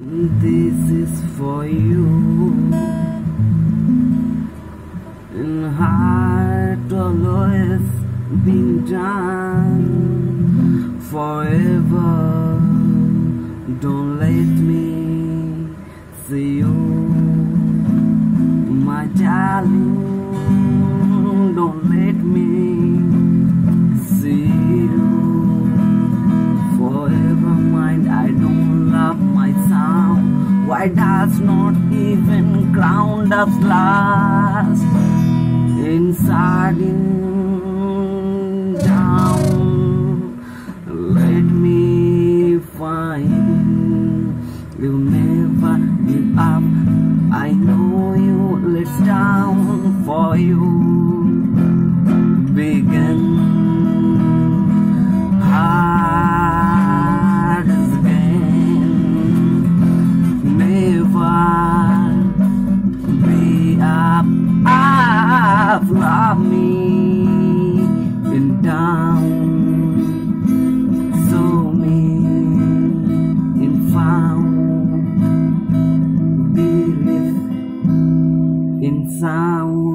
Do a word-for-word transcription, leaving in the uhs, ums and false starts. This is for you, in heart always been done forever. Don't let me see you, my darling. Don't let me see you forever, mind. I don't love my sound. Why does not even ground up last inside in down? Let me find. You'll never give up, I know you let's down for you. Begin hard as again, never be up, up, love me in down. Sound